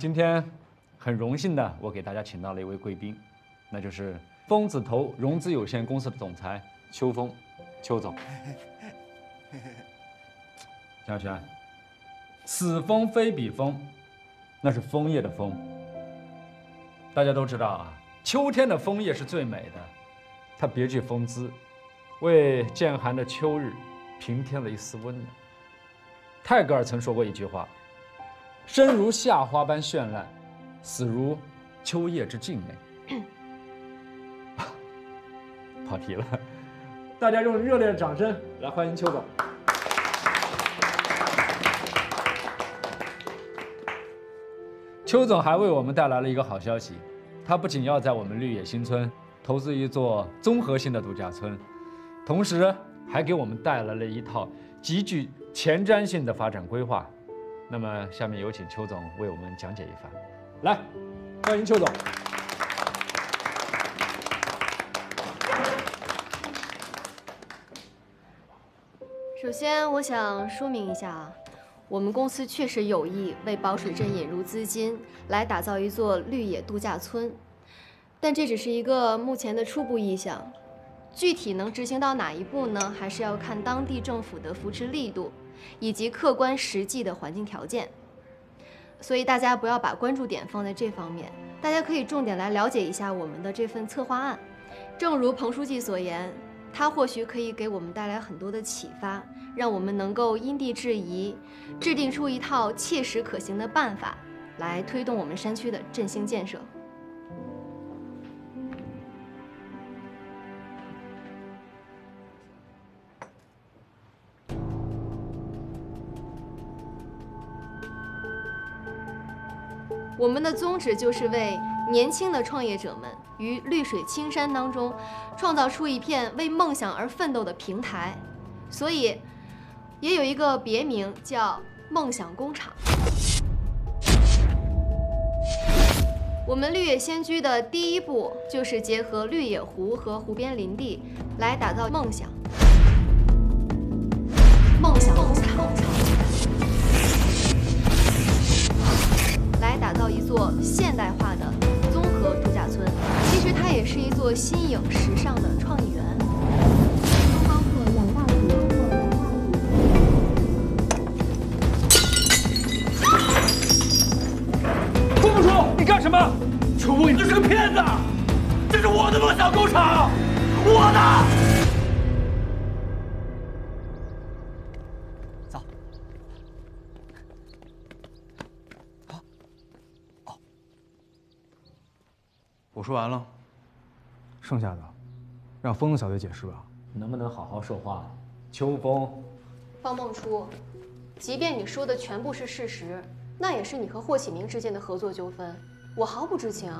今天很荣幸的，我给大家请到了一位贵宾，那就是丰子头融资有限公司的总裁邱峰，邱总。江小泉，此风非彼风，那是枫叶的枫。大家都知道啊，秋天的枫叶是最美的，它别具风姿，为渐寒的秋日平添了一丝温暖。泰戈尔曾说过一句话。 生如夏花般绚烂，死如秋叶之静美。跑题了，大家用热烈的掌声来欢迎邱总。邱总还为我们带来了一个好消息，他不仅要在我们绿野新村投资一座综合性的度假村，同时还给我们带来了一套极具前瞻性的发展规划。 那么，下面有请邱总为我们讲解一番。来，欢迎邱总。首先，我想说明一下啊，我们公司确实有意为宝水镇引入资金，来打造一座绿野度假村，但这只是一个目前的初步意向，具体能执行到哪一步呢？还是要看当地政府的扶持力度。 以及客观实际的环境条件，所以大家不要把关注点放在这方面，大家可以重点来了解一下我们的这份策划案。正如彭书记所言，它或许可以给我们带来很多的启发，让我们能够因地制宜，制定出一套切实可行的办法，来推动我们山区的振兴建设。我们的宗旨就是为年轻的创业者们于绿水青山当中，创造出一片为梦想而奋斗的平台，所以也有一个别名叫“梦想工厂”。我们绿野仙居的第一步就是结合绿野湖和湖边林地，来打造梦想。梦想工厂。 来打造一座现代化的综合度假村，其实它也是一座新颖时尚的创意园。郭副厨，你干什么？楚风，你就是个骗子！这是我的梦想工厂，我的。走。 我说完了，剩下的让风小姐解释吧。能不能好好说话，秋风？方梦初，即便你说的全部是事实，那也是你和霍启明之间的合作纠纷，我毫不知情。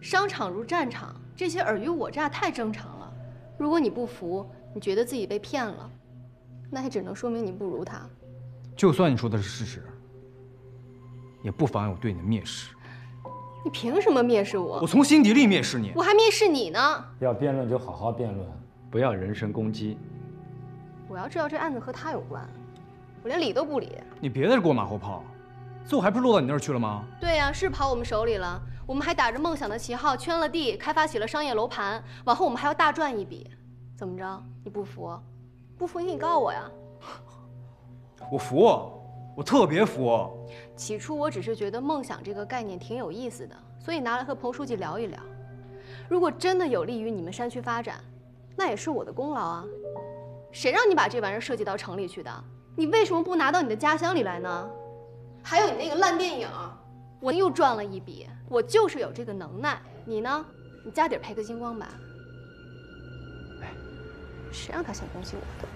商场如战场，这些尔虞我诈太正常了。如果你不服，你觉得自己被骗了，那也只能说明你不如他。就算你说的是事实，也不妨碍我对你的蔑视。 你凭什么蔑视我？我从心底里蔑视你，我还蔑视你呢。要辩论就好好辩论，不要人身攻击。我要知道这案子和他有关，我连理都不理。你别在这给我马后炮，最后还不是落到你那儿去了吗？对呀，是跑我们手里了。我们还打着梦想的旗号圈了地，开发起了商业楼盘，往后我们还要大赚一笔。怎么着？你不服？不服你告我呀！我服。 我特别服。起初我只是觉得梦想这个概念挺有意思的，所以拿来和彭书记聊一聊。如果真的有利于你们山区发展，那也是我的功劳啊！谁让你把这玩意儿设计到城里去的？你为什么不拿到你的家乡里来呢？还有你那个烂电影，我又赚了一笔。我就是有这个能耐，你呢？你家底儿赔个精光吧。哎，谁让他先攻击我的？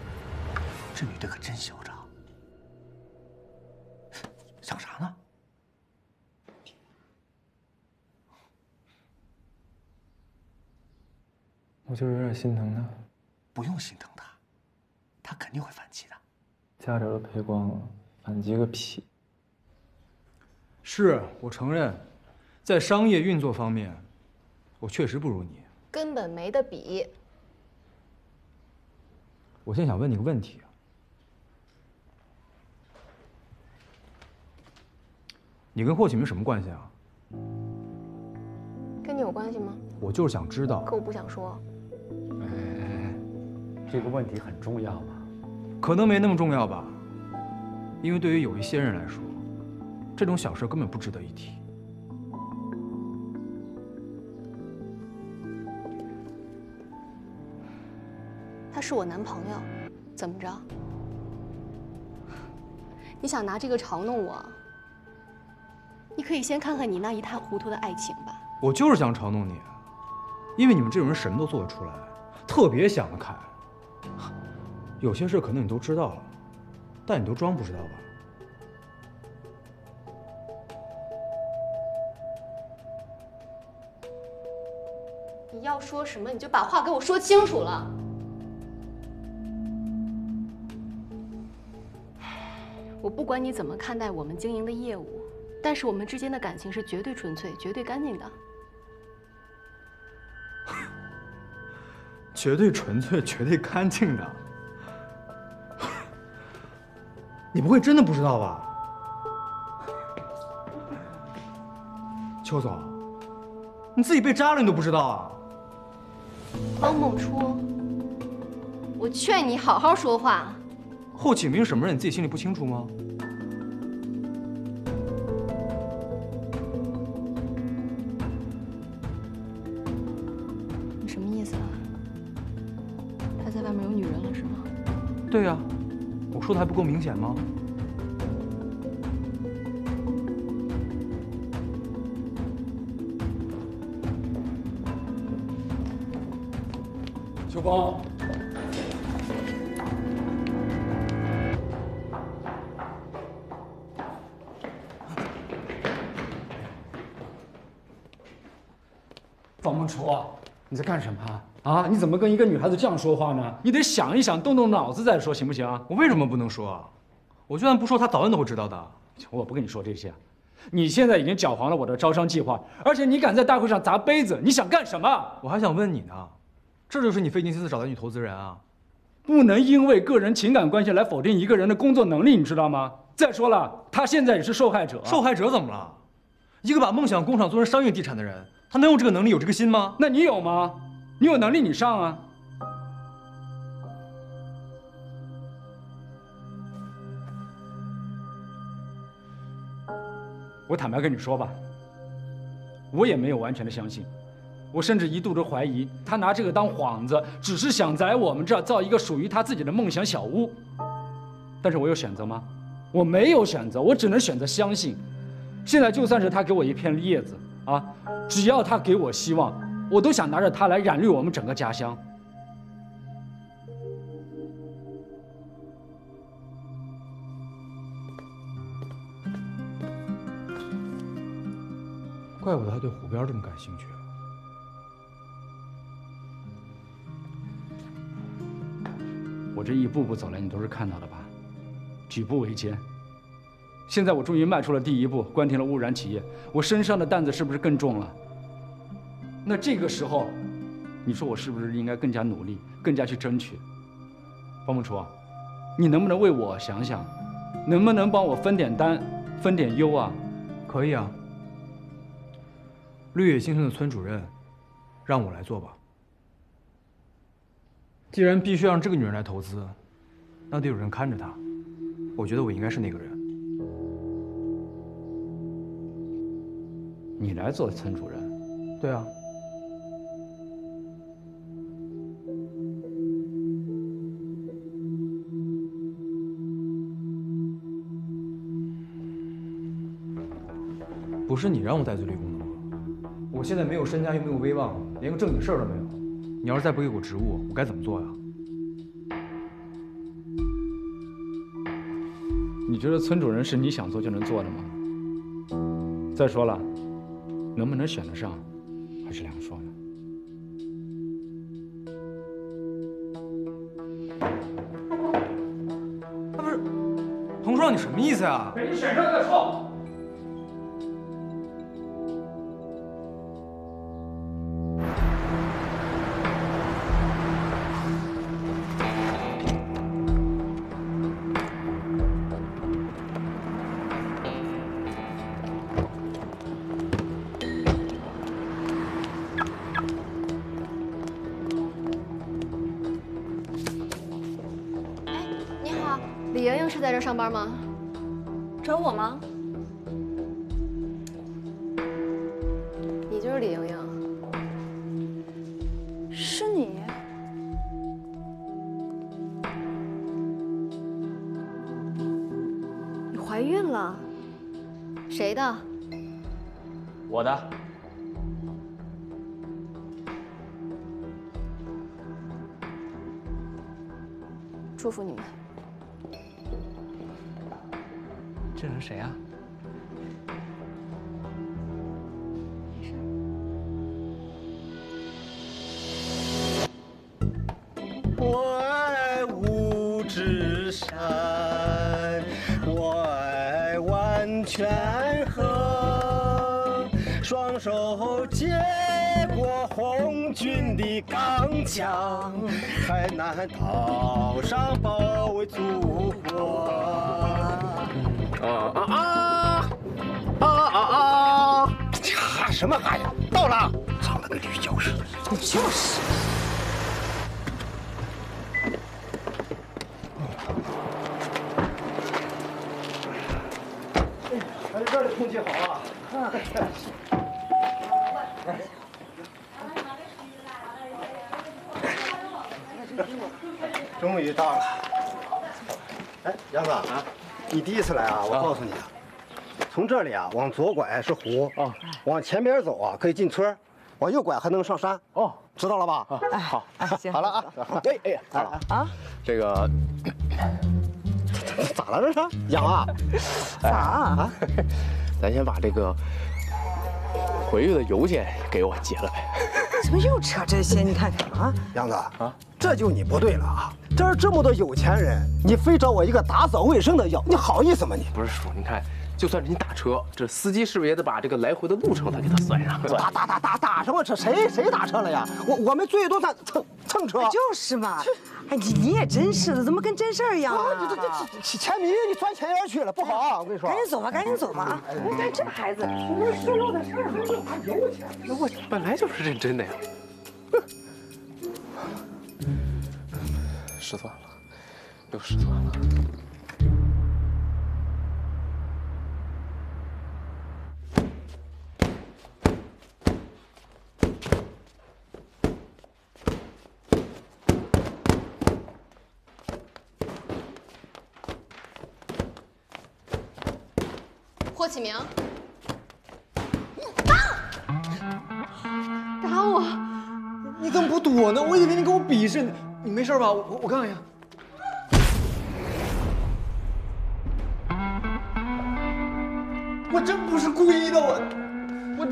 这女的可真嚣张。 想啥呢？我就是有点心疼他。不用心疼他，他肯定会反击的。家底都赔光了，反击个屁！是我承认，在商业运作方面，我确实不如你，根本没得比。我现在想问你个问题啊。你跟霍启明什么关系啊？跟你有关系吗？我就是想知道。可我不想说。哎，这个问题很重要吗？可能没那么重要吧，因为对于有一些人来说，这种小事根本不值得一提。 是我男朋友，怎么着？你想拿这个嘲弄我？你可以先看看你那一塌糊涂的爱情吧。我就是想嘲弄你，因为你们这种人什么都做得出来，特别想得开。有些事可能你都知道了，但你都装不知道吧？你要说什么，你就把话给我说清楚了。 我不管你怎么看待我们经营的业务，但是我们之间的感情是绝对纯粹、绝对干净的。绝对纯粹、绝对干净的，你不会真的不知道吧？邱总，你自己被扎了你都不知道啊？方梦初，我劝你好好说话。 霍启明什么人，你自己心里不清楚吗？你什么意思啊？他在外面有女人了是吗？对呀，我说的还不够明显吗？秋风。 方梦初，你在干什么啊？你怎么跟一个女孩子这样说话呢？你得想一想，动动脑子再说，行不行？我为什么不能说啊？我就算不说，她早晚都会知道的。我不跟你说这些，你现在已经搅黄了我的招商计划，而且你敢在大会上砸杯子，你想干什么？我还想问你呢，这就是你费尽心思找的女投资人啊？不能因为个人情感关系来否定一个人的工作能力，你知道吗？再说了，她现在也是受害者。受害者怎么了？一个把梦想工厂做成商业地产的人。 他能有这个能力，有这个心吗？那你有吗？你有能力，你上啊！我坦白跟你说吧，我也没有完全的相信，我甚至一度都怀疑他拿这个当幌子，只是想在我们这儿造一个属于他自己的梦想小屋。但是我有选择吗？我没有选择，我只能选择相信。现在就算是他给我一片叶子。 啊！只要他给我希望，我都想拿着它来染绿我们整个家乡。怪不得他对虎标这么感兴趣啊！我这一步步走来，你都是看到的吧？举步维艰。 现在我终于迈出了第一步，关停了污染企业，我身上的担子是不是更重了？那这个时候，你说我是不是应该更加努力，更加去争取？方梦初，你能不能为我想想，能不能帮我分点担，分点忧啊？可以啊。绿野新村的村主任，让我来做吧。既然必须让这个女人来投资，那得有人看着她。我觉得我应该是那个人。 你来做村主任？对啊。不是你让我待罪立功的吗？我现在没有身家，又没有威望，连个正经事儿都没有。你要是再不给我职务，我该怎么做呀？你觉得村主任是你想做就能做的吗？再说了。 能不能选得上，还是两说呢。那不是，彭双，你什么意思呀？给你选上再说。是在这上班吗？找我吗？你就是李莹莹。是你。 怀孕了，谁的？我的。祝福你们。这人谁啊？没事。我爱五指山。 泉河，双手接过红军的钢枪，海南岛上保卫祖国。啊！喊什么喊呀？到了，长了个驴叫声。你就是。 这里空气好啊！终于到了。哎，杨子啊，你第一次来啊，我告诉你啊，从这里啊往左拐是湖啊，往前边走啊可以进村，往右拐还能上山哦，知道了吧？哎，好，行，好了啊，哎，这个。 咋了这是？痒啊？咋啊？咱先把这个回去的油钱给我结了呗。怎么又扯这些？你看看啊，杨子啊，这就你不对了啊！这儿这么多有钱人，你非找我一个打扫卫生的要，你好意思吗你？不是叔，你看，就算是你打车，这司机是不是也得把这个来回的路程他给他算上？打什么车？谁打车了呀？我们最多算蹭车。就是嘛。 哎，你也真是的，怎么跟真事儿一样啊？这钱迷，你钻钱眼去了，不好啊！我跟你说，赶紧走吧，赶紧走吧啊！你看这孩子，不是顺路的事儿，还干嘛油钱？我本来就是认真的呀。失算了，又失算了。霍启明，打我！你怎么不躲呢？我以为你跟我比试呢。你没事吧？我看看去。我真不是故意的，我。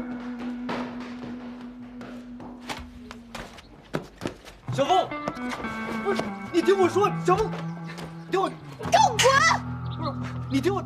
小凤，不是你听我说，小凤，你给我滚！不是你听我。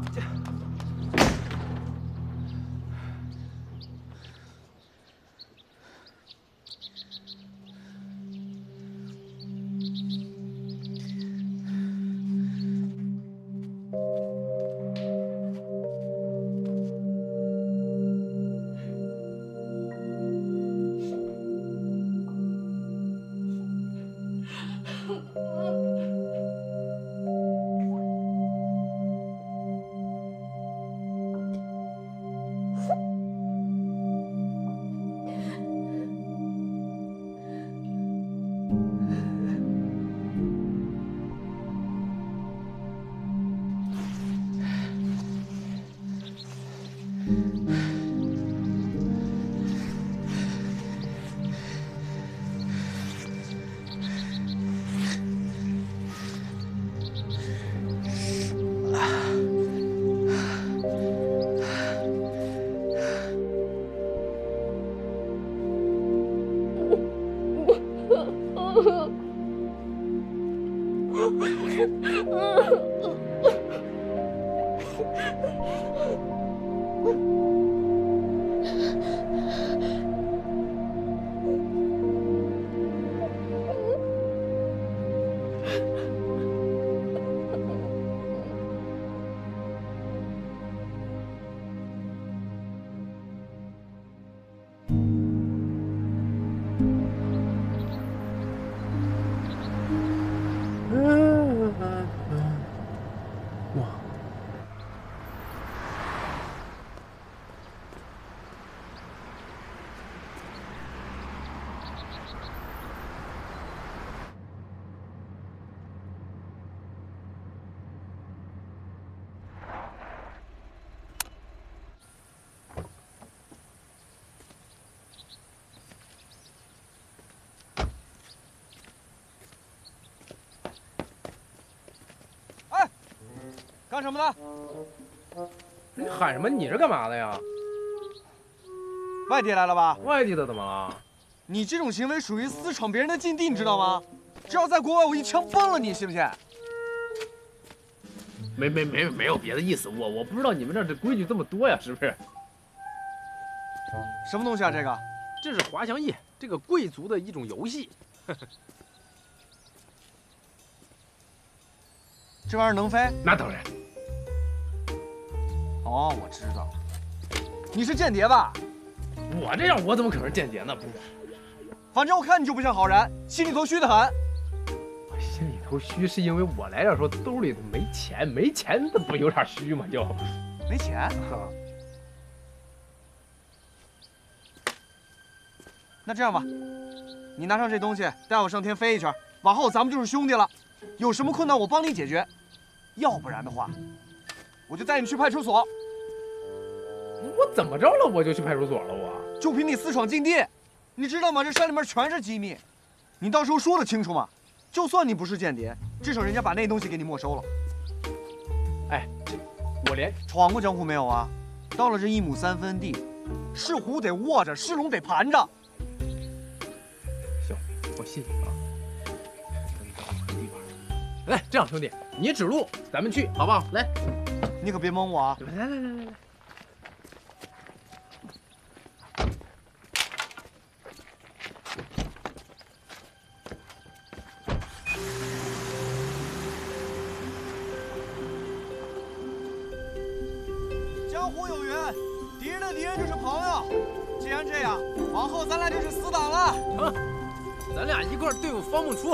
干什么的？你喊什么？你是干嘛的呀？外地来了吧？外地的怎么了？你这种行为属于私闯别人的禁地，你知道吗？只要在国外，我一枪崩了你，信不信？ 没有别的意思，我不知道你们这儿的规矩这么多呀，是不是？什么东西啊？这个，这是滑翔翼，这个贵族的一种游戏。这玩意儿能飞？那当然。哦，我知道，你是间谍吧？我这样我怎么可能是间谍呢？不是，反正我看你就不像好人，心里头虚得很。 心里头虚是因为我来这时候兜里没钱，没钱这不有点虚吗？就没钱。那这样吧，你拿上这东西，带我上天飞一圈，往后咱们就是兄弟了。有什么困难我帮你解决，要不然的话，我就带你去派出所。我怎么着了？我就去派出所了？我就凭你私闯禁地，你知道吗？这山里面全是机密，你到时候说得清楚吗？ 就算你不是间谍，至少人家把那东西给你没收了。哎，我连闯过江湖没有啊？到了这一亩三分地，是虎得卧着，是龙得盘着。行，我信你啊。来，这样兄弟，你指路，咱们去，好不好？来，你可别蒙我啊！来。 江湖有云，敌人的敌人就是朋友。既然这样，往后咱俩就是死党了。成，咱俩一块对付方孟初。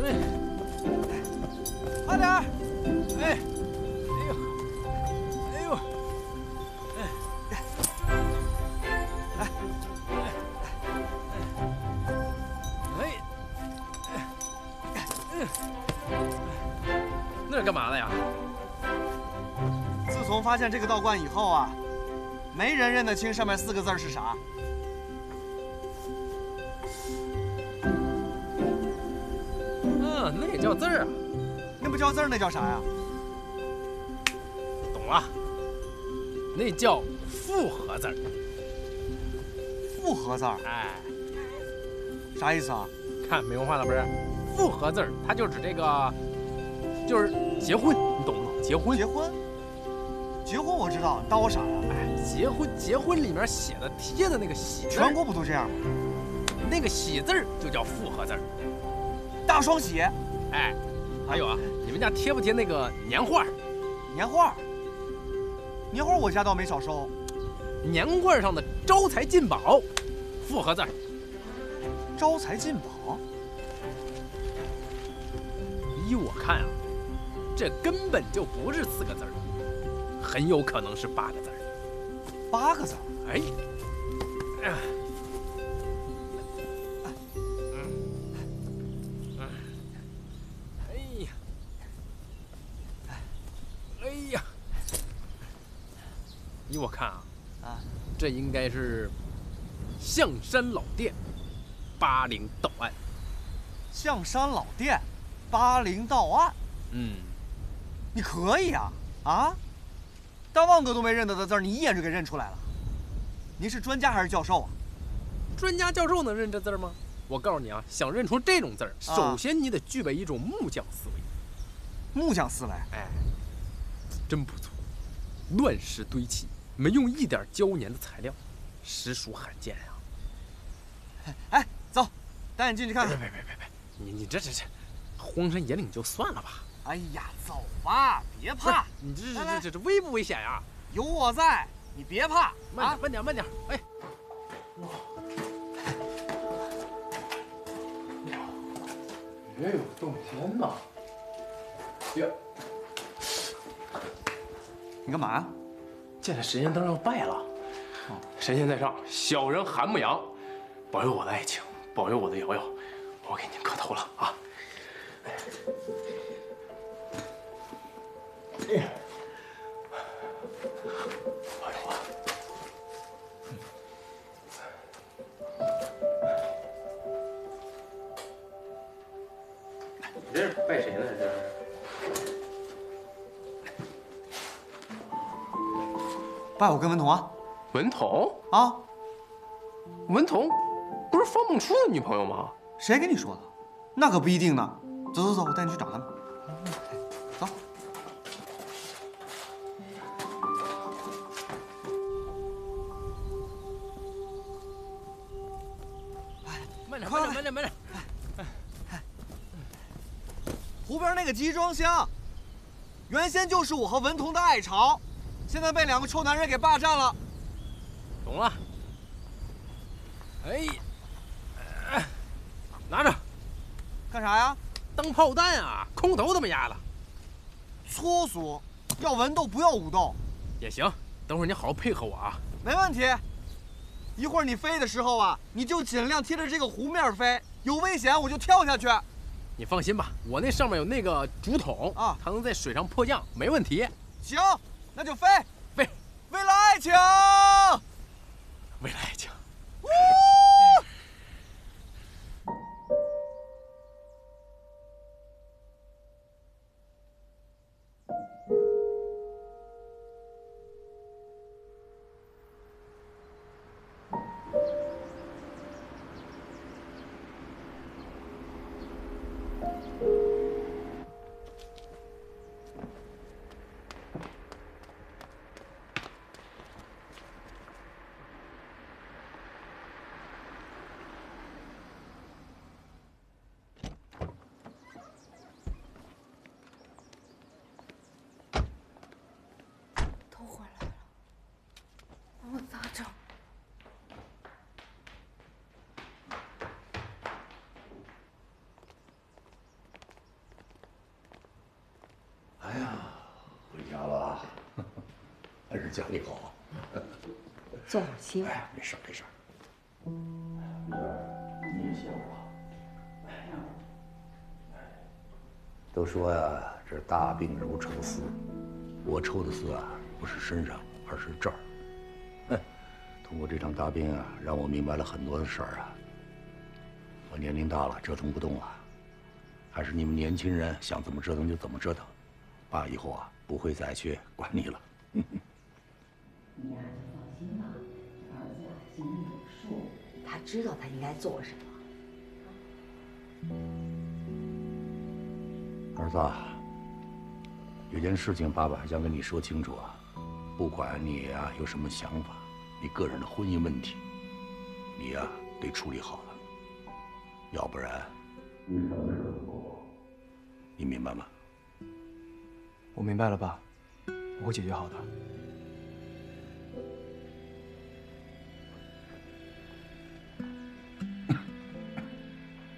哎，快点！哎，哎呦，那是干嘛的呀？ 自从发现这个道观以后啊，没人认得清上面四个字是啥。嗯，那也叫字儿啊？那不叫字儿，那叫啥呀？懂了，那叫复合字儿。复合字儿？哎，啥意思啊？看没文化了不是？复合字儿，它就指这个，就是结婚，你懂吗？结婚。 结婚我知道，你当我傻呀？哎，结婚里面写的贴的那个喜，全国不都这样吗？那个喜字儿就叫复合字儿，大双喜。哎，还有啊，你们家贴不贴那个年画？年画我家倒没少收。年画上的招财进宝，复合字儿。招财进宝？依我看啊，这根本就不是四个字儿。 很有可能是八个字儿，哎，哎呀，依我看啊，这应该是象山老店巴陵道案。象山老店巴陵道案，嗯，你可以啊，啊？ 大旺哥都没认得的字儿，你一眼就给认出来了。您是专家还是教授啊？专家教授能认这字儿吗？我告诉你啊，想认出这种字儿，首先你得具备一种木匠思维。木匠思维，哎，真不错。乱石堆砌，没用一点胶粘的材料，实属罕见啊。哎，走，带你进去看看。别，你这，荒山野岭就算了吧。 哎呀，走吧，别怕！你这危不危险呀？有我在，你别怕。慢点，哎。别有洞天呐！别，你干嘛呀？见了神仙当然要拜了。神仙在上，小人韩牧羊，保佑我的爱情，保佑我的瑶瑶，我给您磕头了啊！哎。 哎呀，好呀！你这是拜谁呢？这是爸，我跟文彤啊。文彤啊？文彤不是方梦初的女朋友吗？谁跟你说的？那可不一定呢。走走走，我带你去找他们。走。慢点，慢点，慢点，慢点。 湖边那个集装箱，原先就是我和文彤的爱巢，现在被两个臭男人给霸占了。懂了。哎，拿着。干啥呀？当炮弹啊，空投他们丫的。粗俗，要文斗不要武斗。也行，等会儿你好好配合我啊。没问题。一会儿你飞的时候啊，你就尽量贴着这个湖面飞，有危险我就跳下去。 你放心吧，我那上面有那个竹筒啊，它能在水上迫降，没问题。行，那就飞飞，为了爱情，为了爱情。家里好，坐会儿歇会儿。哎，没事没事。女儿，你也歇会儿吧。哎呀，都说呀，这大病如抽丝，我抽的丝啊，不是身上，而是这儿。哼，通过这场大病啊，让我明白了很多的事儿啊。我年龄大了，折腾不动了，还是你们年轻人想怎么折腾就怎么折腾。爸以后啊，不会再去管你了。 你呀，就放心吧，儿子啊，心里有数，他知道他应该做什么。儿子，有件事情，爸爸还想跟你说清楚啊。不管你呀有什么想法，你个人的婚姻问题，你呀得处理好了，要不然你什么事都做不好。你明白吗？我明白了，爸，我会解决好的。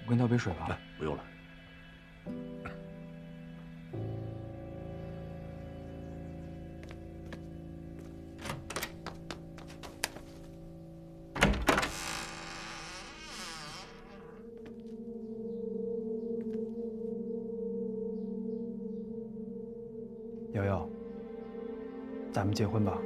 我给你倒杯水吧。来，不用了。瑶瑶，咱们结婚吧。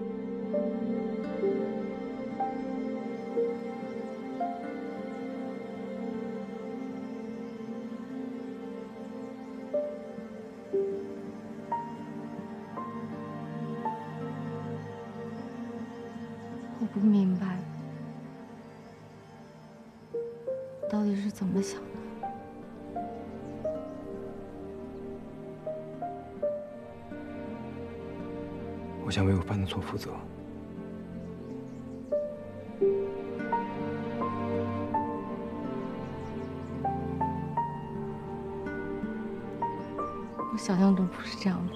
怎么想的？我想为我犯的错负责。我想象中不是这样的。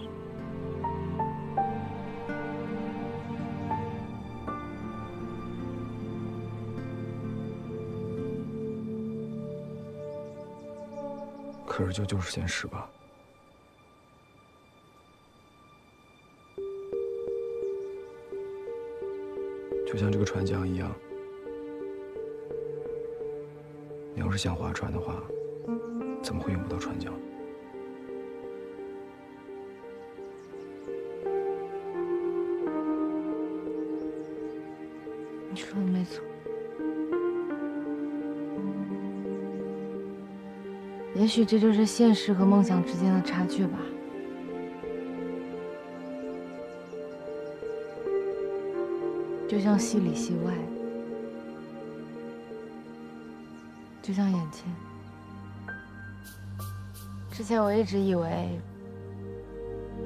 可是这就是现实吧。就像这个船桨一样，你要是想划船的话，怎么会用不到船桨？你说的没错。 也许这就是现实和梦想之间的差距吧。就像戏里戏外，就像眼前。之前我一直以为，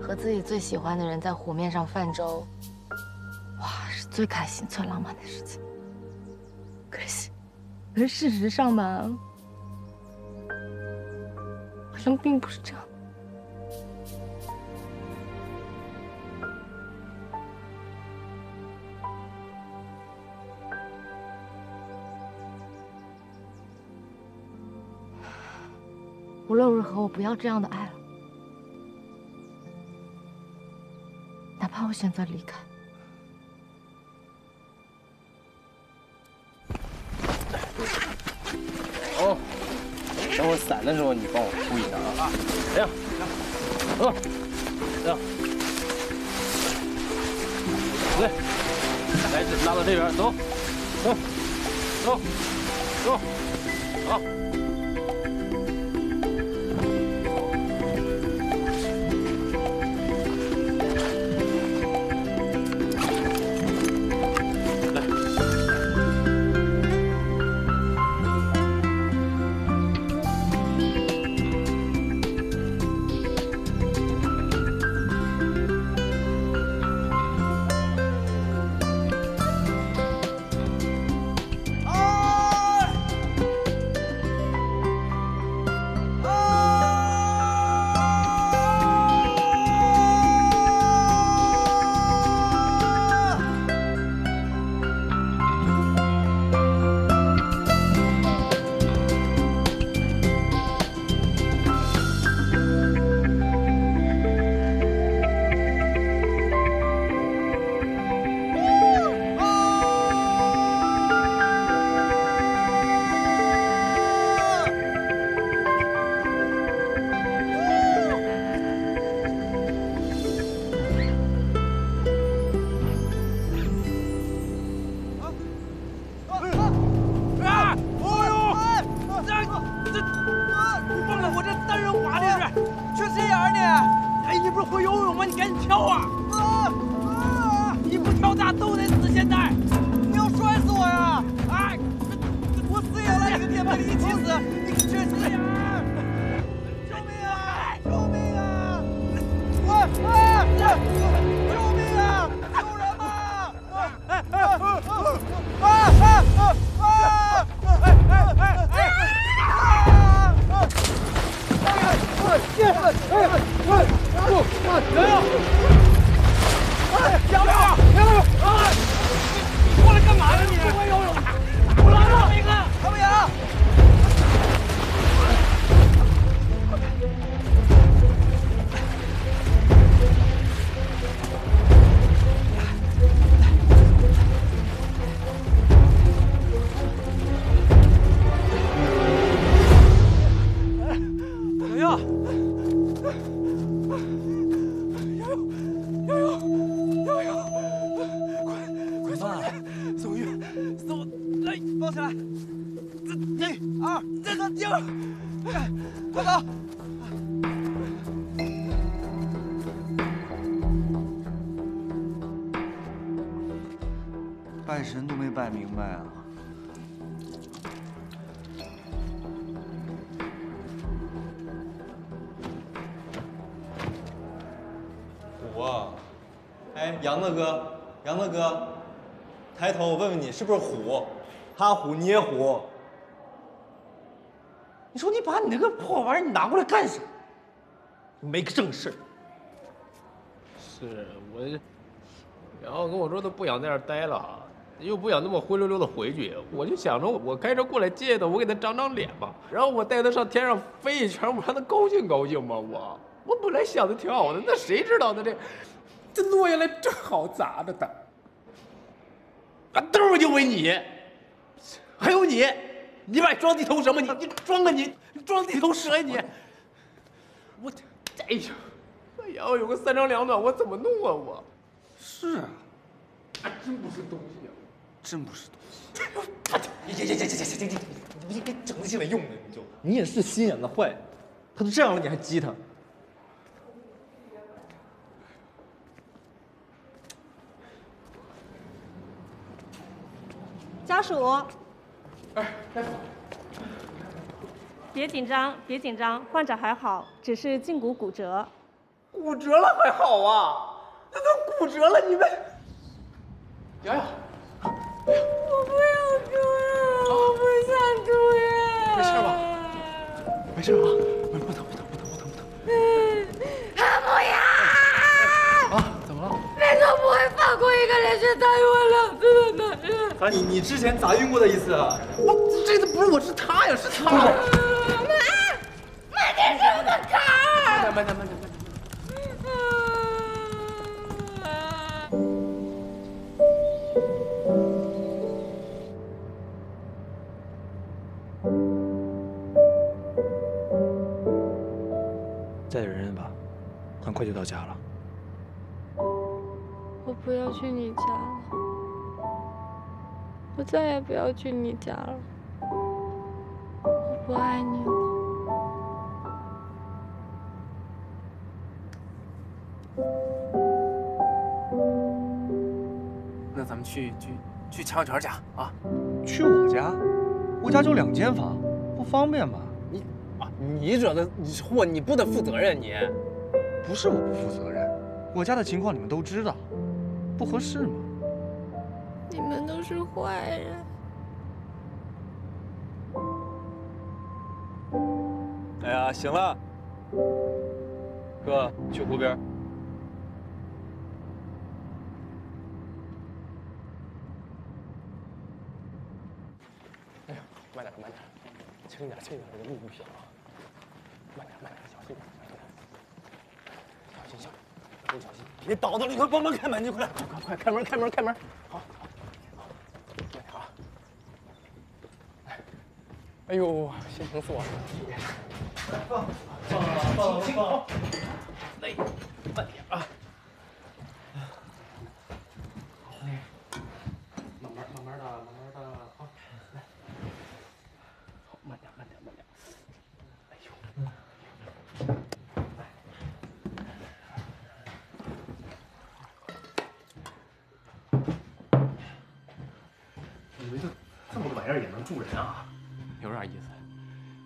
和自己最喜欢的人在湖面上泛舟，哇，是最开心、最浪漫的事情。可是事实上吧，好像并不是这样。 无论如何，我不要这样的爱了。哪怕我选择离开。哦，等我散的时候，你帮我铺一下啊！这样，走，这样，对，来，拉到这边，走，走，走，走，好。 是不是虎？他虎你也虎。你说你把你那个破玩意儿拿过来干啥？没个正事。是我，然后跟我说他不想在这儿待了，又不想那么灰溜溜的回去，我就想着我开车过来接他，我给他长长脸吧，然后我带他上天上飞一圈，我让他高兴高兴嘛。我本来想的挺好的，那谁知道他这落下来正好砸着他。 啊，都是因为你，还有你，你把装地头什么？你装个你装地头蛇呀你！我这，哎呀，哎呀，有个三长两短，我怎么弄啊我？是啊，还真不是东西啊，真不是东西。你别整那些没用的，你也是心眼子坏，他都这样了你还激他？家属。哎，大夫。别紧张，别紧张，患者还好，只是胫骨骨折。骨折了还好啊？那都骨折了，你们……瑶瑶，我不要住呀！我不想住呀！没事吧？没事吧？不疼，不疼，不疼，不疼，不疼。啊！不要！啊？怎么了？为什么不会放过一个连续打晕我2次的男人？啊，你之前咋晕过他1次啊？我这次不是我是他呀，是他。妈！这是我的坎儿！慢点，慢点，慢点，慢点。 再忍忍吧，很快就到家了。我不要去你家了，我再也不要去你家了，我不爱你了。 那咱们去乔小泉家啊？去我家？我家就2间房，不方便吧？你啊，你惹的祸你不得负责任你？不是我不负责任，我家的情况你们都知道，不合适吗？你们都是坏人。哎呀，行了，哥，去湖边。 慢点，慢点，轻点，轻点，这个路不平啊！慢点，慢点，小心点，小心，小心，小心，小心！别倒腾了，你快帮忙开门去，快，快，开门，开门，开门！好，好，慢点啊！哎呦，心情素啊！放，放，放，累，慢点啊！好嘞，慢慢，慢慢的，慢慢的啊！ 慢点，慢点，慢点！哎呦，你们这么个玩意儿也能住人啊？有点意思。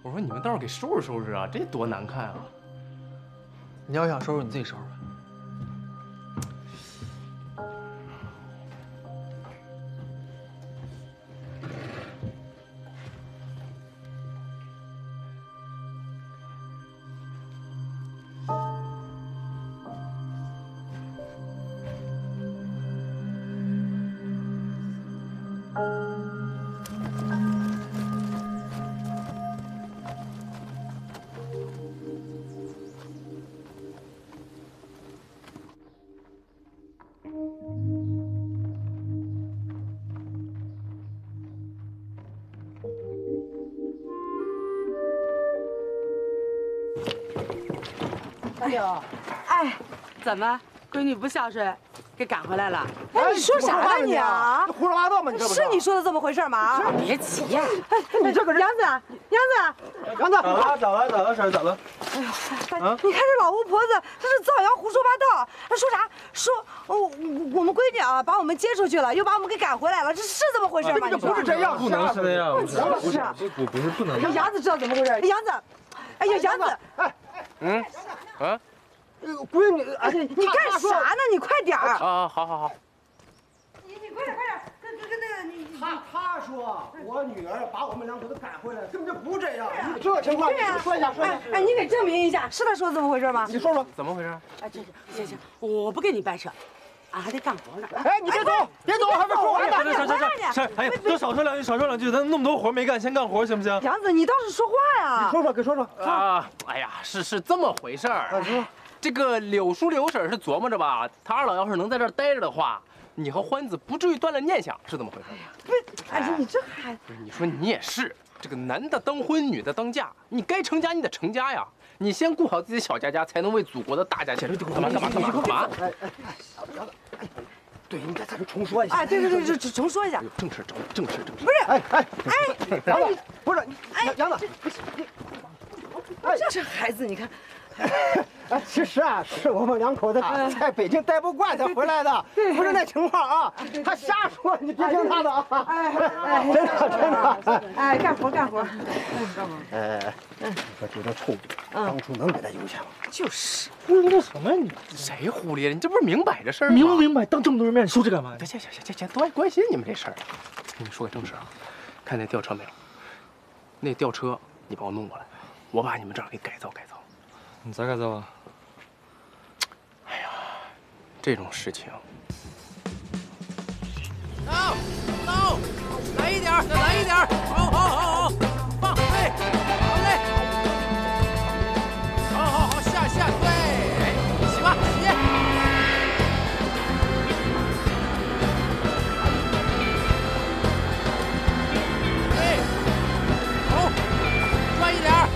我说你们倒是给收拾收拾啊，这多难看啊！你要想收拾，你自己收拾。 哎，怎么，闺女不孝顺，给赶回来了？哎，你说啥呢你啊？胡说八道吗？你这不是你说的这么回事吗？别急呀！哎，你这个人，杨子，咋了，婶咋了？哎呦，你看这老巫婆子，这是造谣胡说八道，说啥？说我们闺女啊，把我们接出去了，又把我们给赶回来了，这是这么回事吗？不是这样，不能是那样，不是不能。杨子知道怎么回事？杨子，哎呀，杨子，哎，闺女，你干啥呢？你快点儿！啊，好。你快点，跟那个你他说我女儿把我们2口子赶回来，根本就不这样。这情况，说一下。哎，你给证明一下，是他说这么回事吗？你说说怎么回事？哎，行，我不跟你掰扯，俺还得干活呢。哎，你别走，我还没说完呢。行，哎，多少说两句，咱那么多活没干，先干活行不行？杨子，你倒是说话呀！你给说说。啊，哎呀，是这么回事儿。说。 这个柳叔柳婶是琢磨着吧，他二老要是能在这儿待着的话，你和欢子不至于断了念想，是这么回事？哎呀，你这还……不是，你说你也是，这个男的当婚，女的当嫁，你该成家你得成家呀，你先顾好自己小家，才能为祖国的大家献身。干嘛？对，应该咱们重说一下。哎，对，重说一下。正事。不是，杨子，不是，杨子，哎，这孩子，你看。 哎啊，其实啊，是我们两口子在北京待不惯才回来的，不是那情况啊。他瞎说，你别听他的啊。哎，真的真的。哎，干活干活。哎，你说这臭逼，当初能给他留下吗？就是忽悠什么？你谁忽悠？你这不是明摆着事儿吗？明不明白？当这么多人面，你说这干嘛？行，多关心你们这事儿。跟你说个正事啊，看那吊车没有？那吊车你把我弄过来，我把你们这儿给改造改造。你咋改造啊？ 哎呀，这种事情，走，来一点，再来一点，好，放，哎，好嘞，好，下，对，洗吧，洗。哎，好，转一点。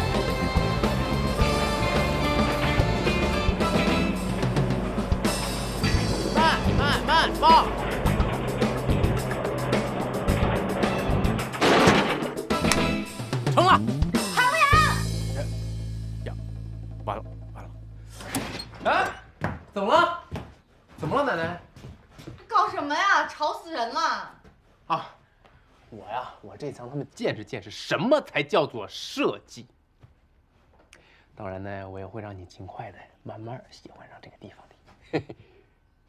放！成了！好呀！呀，完了！哎，怎么了？怎么了，奶奶？搞什么呀？吵死人了！啊，我这次让他们见识见识什么才叫做设计。当然呢，我也会让你尽快的、慢慢喜欢上这个地方的。嘿嘿。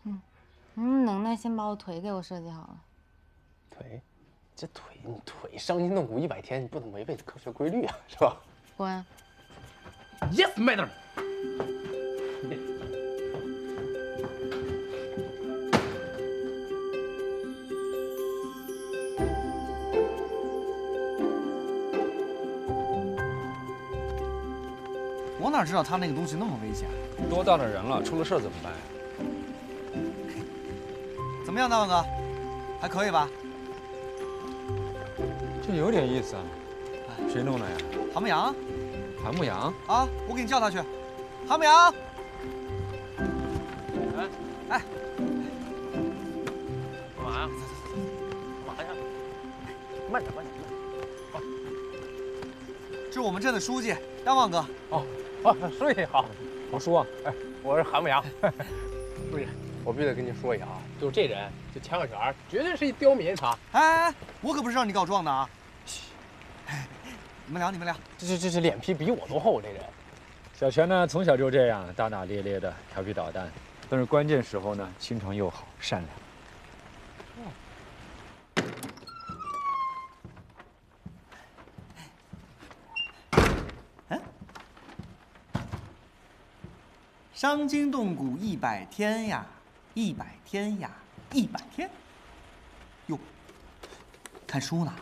嗯。 嗯，能耐先把我腿给我设计好了。腿，这腿你腿伤筋动骨100天，你不能违背科学规律啊，是吧？滚 ！Yes, madam。我哪知道他那个东西那么危险？多大点人了，出了事怎么办呀？ 怎么样，大胖哥，还可以吧？这有点意思啊！谁弄的呀？韩牧阳。韩牧阳啊！我给你叫他去。韩牧阳。哎，干嘛呀？干嘛呀？慢点，慢点。好，这是我们镇的书记，大胖哥。哦，啊，书记好，我叔啊，哎，我是韩牧阳。书记。 我必须得跟您说一下啊，就这人，这钱小泉绝对是一刁民，他。哎，我可不是让你告状的啊！嘘，你们聊。这脸皮比我都厚，这人。小泉呢，从小就这样大大咧咧的，调皮捣蛋，但是关键时候呢，心肠又好，善良。嗯。伤筋动骨100天呀！ 100天呀，100天！哟，看书呢，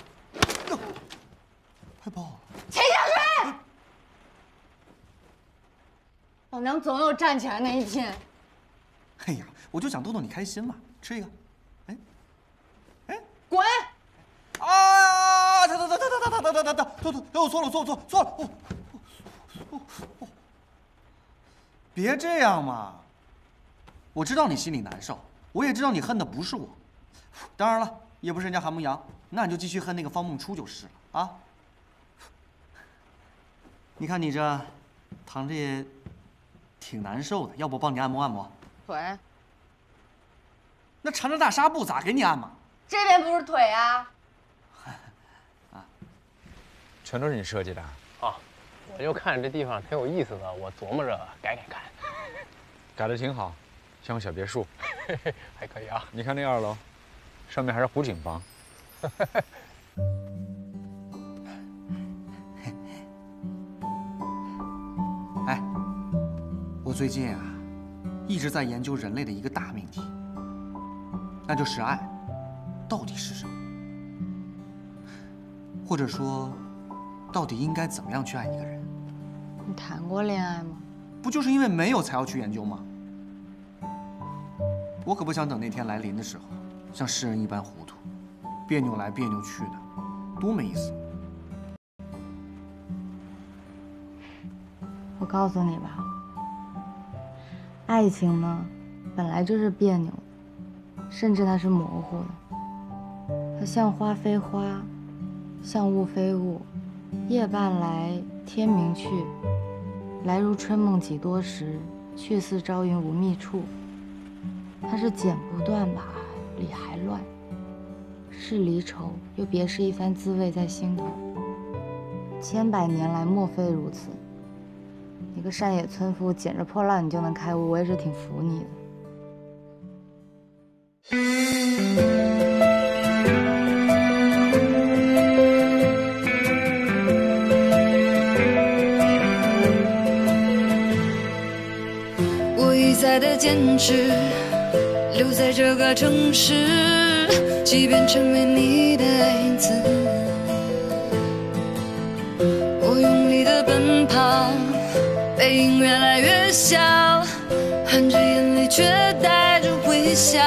哟，快报了！秦小泉，老娘总有站起来那一天。哎呀，我就想逗逗你开心嘛，吃一个。哎，哎，滚！啊！等，我错了！哦，别这样嘛。 我知道你心里难受，我也知道你恨的不是我，当然了，也不是人家韩牧阳，那你就继续恨那个方梦初就是了啊。你看你这躺着也挺难受的，要不我帮你按摩按摩？腿？那缠着大纱布咋给你按嘛？这边不是腿啊？啊，全都是你设计的啊？我就看这地方挺有意思的，我琢磨着改看，改的挺好。 像个小别墅，还可以啊。你看那2楼，上面还是湖景房。哎，我最近啊，一直在研究人类的一个大命题，那就是爱到底是什么，或者说，到底应该怎么样去爱一个人？你谈过恋爱吗？不就是因为没有才要去研究吗？ 我可不想等那天来临的时候，像诗人一般糊涂，别扭来别扭去的，多没意思！我告诉你吧，爱情呢，本来就是别扭的，甚至它是模糊的，它像花非花，像雾非雾，夜半来，天明去，来如春梦几多时，去似朝云无觅处。它是剪不断吧，理还乱。是离愁，又别是一番滋味在心头。千百年来，莫非如此？一个山野村夫，捡着破烂你就能开悟，我也是挺服你的。 我一再的坚持，留在这个城市，即便成为你的影子。我用力的奔跑，背影越来越小，含着眼泪却带着微笑。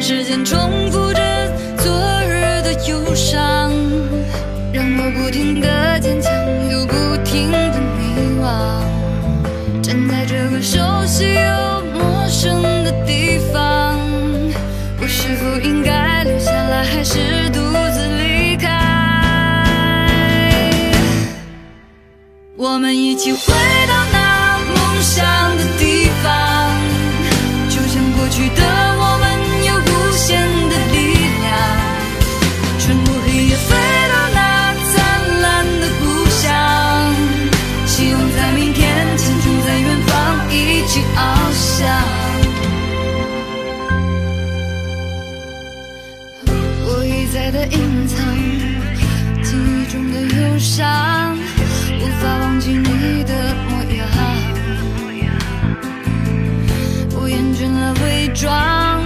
时间重复着昨日的忧伤，让我不停的坚强，又不停的迷惘。 站在这个熟悉又陌生的地方，我是否应该留下来，还是独自离开？我们一起回到那梦想的地方，就像过去的我们有无限的力量，穿过黑夜飞到那灿烂的故乡，希望在明天。 在远方一起翱翔。我一再的隐藏记忆中的忧伤，无法忘记你的模样。我厌倦了伪装，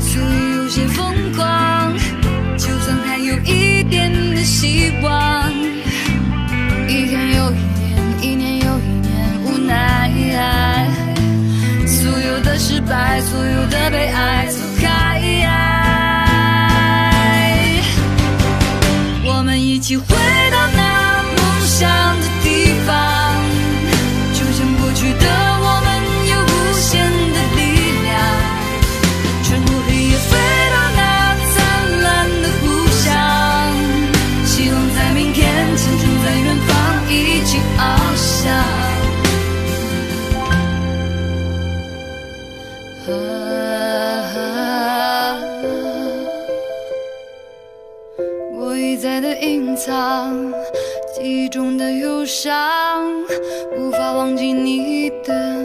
所以有些疯狂。就算还有一点的希望，一天又一。 所有的失败，所有的悲哀，走开！我们一起回到那梦想的地方，就像过去的我们有无限的力量，穿过黑夜飞到那灿烂的故乡，希望在明天，前程在远方，一起翱翔。 我一再的隐藏记忆中的忧伤，无法忘记你的。